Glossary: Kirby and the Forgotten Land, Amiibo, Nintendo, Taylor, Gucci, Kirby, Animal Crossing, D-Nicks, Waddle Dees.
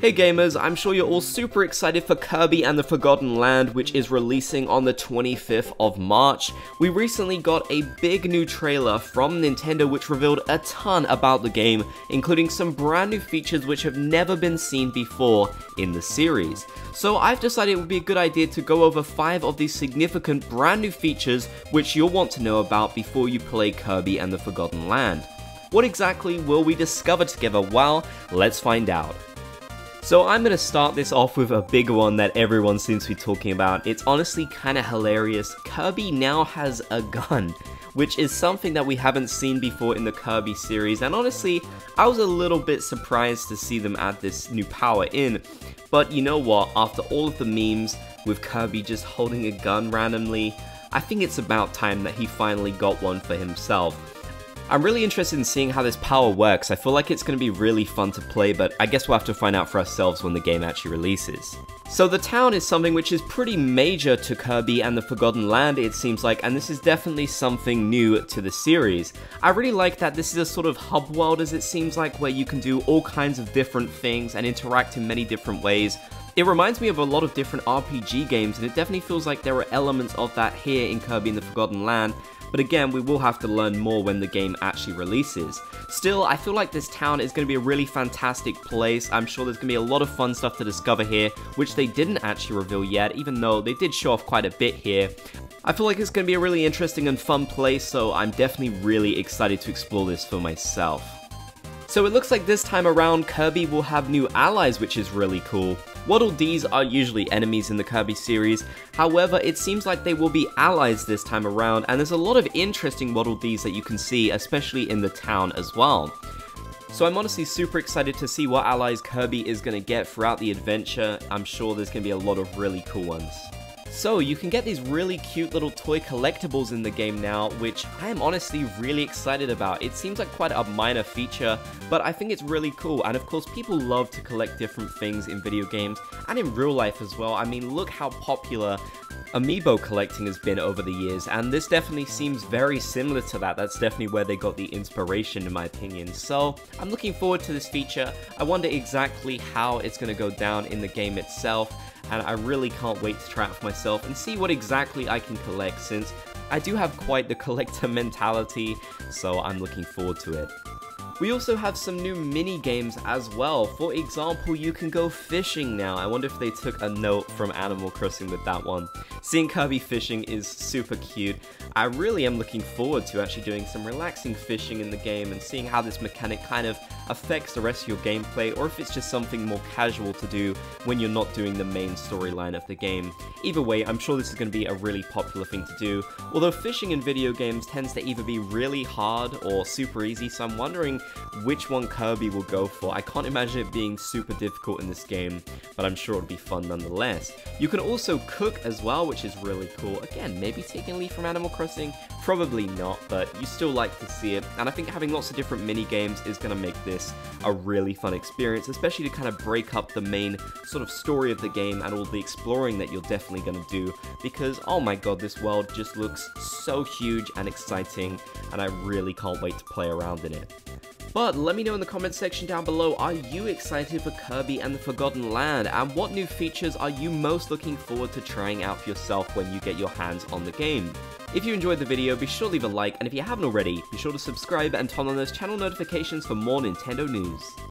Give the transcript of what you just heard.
Hey gamers, I'm sure you're all super excited for Kirby and the Forgotten Land, which is releasing on the 25th of March. We recently got a big new trailer from Nintendo which revealed a ton about the game, including some brand new features which have never been seen before in the series. So I've decided it would be a good idea to go over 5 of these significant brand new features which you'll want to know about before you play Kirby and the Forgotten Land. What exactly will we discover together? Well, let's find out. So I'm going to start this off with a big one that everyone seems to be talking about. It's honestly kind of hilarious. Kirby now has a gun, which is something that we haven't seen before in the Kirby series, and honestly, I was a little bit surprised to see them add this new power in. But you know what, after all of the memes with Kirby just holding a gun randomly, I think it's about time that he finally got one for himself. I'm really interested in seeing how this power works. I feel like it's going to be really fun to play, but I guess we'll have to find out for ourselves when the game actually releases. So the town is something which is pretty major to Kirby and the Forgotten Land, it seems like, and this is definitely something new to the series. I really like that this is a sort of hub world, as it seems like, where you can do all kinds of different things and interact in many different ways. It reminds me of a lot of different RPG games, and it definitely feels like there are elements of that here in Kirby and the Forgotten Land. But again, we will have to learn more when the game actually releases. Still, I feel like this town is going to be a really fantastic place. I'm sure there's going to be a lot of fun stuff to discover here, which they didn't actually reveal yet, even though they did show off quite a bit here. I feel like it's going to be a really interesting and fun place, so I'm definitely really excited to explore this for myself. So it looks like this time around, Kirby will have new allies, which is really cool. Waddle Dees are usually enemies in the Kirby series, however it seems like they will be allies this time around, and there's a lot of interesting Waddle Dees that you can see, especially in the town as well. So I'm honestly super excited to see what allies Kirby is going to get throughout the adventure. I'm sure there's going to be a lot of really cool ones. So you can get these really cute little toy collectibles in the game now, which I am honestly really excited about. It seems like quite a minor feature, but I think it's really cool, and of course people love to collect different things in video games and in real life as well. I mean, look how popular Amiibo collecting has been over the years, and this definitely seems very similar to that. That's definitely where they got the inspiration, in my opinion. So I'm looking forward to this feature. I wonder exactly how it's going to go down in the game itself, and I really can't wait to try it for myself and see what exactly I can collect, since I do have quite the collector mentality, so I'm looking forward to it. We also have some new mini games as well. For example, you can go fishing now. I wonder if they took a note from Animal Crossing with that one. Seeing Kirby fishing is super cute. I really am looking forward to actually doing some relaxing fishing in the game and seeing how this mechanic kind of affects the rest of your gameplay, or if it's just something more casual to do when you're not doing the main storyline of the game. Either way, I'm sure this is going to be a really popular thing to do, although fishing in video games tends to either be really hard or super easy, so I'm wondering which one Kirby will go for. I can't imagine it being super difficult in this game, but I'm sure it'll be fun nonetheless. You can also cook as well, which is really cool. Again, maybe taking a leaf from Animal Crossing? Probably not, but you still like to see it, and I think having lots of different mini games is going to make this a really fun experience, especially to kind of break up the main sort of story of the game and all the exploring that you're definitely going to do, because oh my god, this world just looks so huge and exciting, and I really can't wait to play around in it. But let me know in the comments section down below, are you excited for Kirby and the Forgotten Land? And what new features are you most looking forward to trying out for yourself when you get your hands on the game? If you enjoyed the video, be sure to leave a like, and if you haven't already, be sure to subscribe and turn on those channel notifications for more Nintendo news.